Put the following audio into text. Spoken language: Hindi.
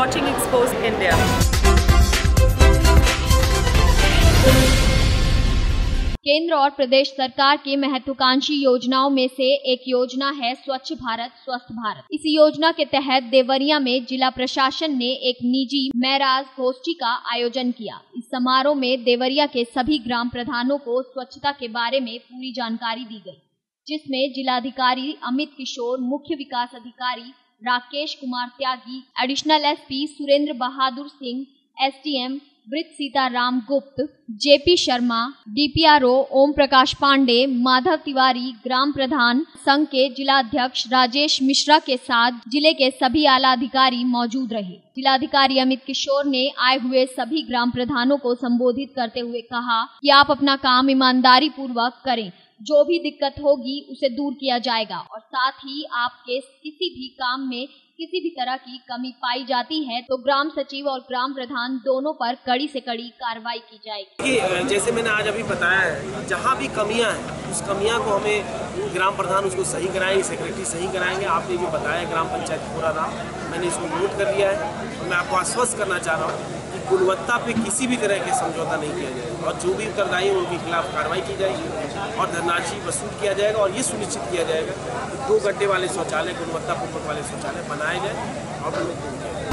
watching Expose India. केंद्र और प्रदेश सरकार की महत्वाकांक्षी योजनाओं में से एक योजना है स्वच्छ भारत स्वस्थ भारत। इस योजना के तहत देवरिया में जिला प्रशासन ने एक निजी मैराज गोष्ठी का आयोजन किया। इस समारोह में देवरिया के सभी ग्राम प्रधानों को स्वच्छता के बारे में पूरी जानकारी दी गई, जिसमें जिलाधिकारी अमित किशोर, मुख्य विकास अधिकारी Rakesh Kumar Tyagi, additional SP Surendra Bahadur Singh, SDM ब्रिट सीता राम गुप्त, JP शर्मा, DPRO ओम प्रकाश पांडे, माधव तिवारी, ग्राम प्रधान संघ के जिलाध्यक्ष राजेश मिश्रा के साथ जिले के सभी आला अधिकारी मौजूद रहे। जिलाधिकारी अमित किशोर ने आए हुए सभी ग्राम प्रधानों को संबोधित करते हुए कहा कि आप अपना काम ईमानदारी पूर्वक करें, जो भी दिक्कत होगी उसे दूर किया जाएगा और साथ ही आपके किसी भी काम में किसी भी तरह की कमी पाई जाती है तो ग्राम सचिव और ग्राम प्रधान दोनों पर कड़ी से कड़ी कार्रवाई की जाएगी। जैसे मैंने आज अभी बताया है, जहाँ भी कमियां हैं उस कमियां को हमें ग्राम प्रधान उसको सही कराएंगे, सेक्रेटरी सही कराएंगे। आपने जो बताया ग्राम पंचायत पूरा नाम मैंने इसको नोट कर लिया है और मैं आपको आश्वस्त करना चाह रहा हूँ कि गुणवत्ता पे किसी भी तरह के समझौता नहीं किया जाएगा और जो भी उत्तरदायी है उनके खिलाफ कार्रवाई की जाएगी और धनराशि वसूल किया जाएगा और ये सुनिश्चित किया जाएगा कि 2 घंटे वाले शौचालय, गुणवत्तापूर्ण वाले शौचालय बनाए जाए और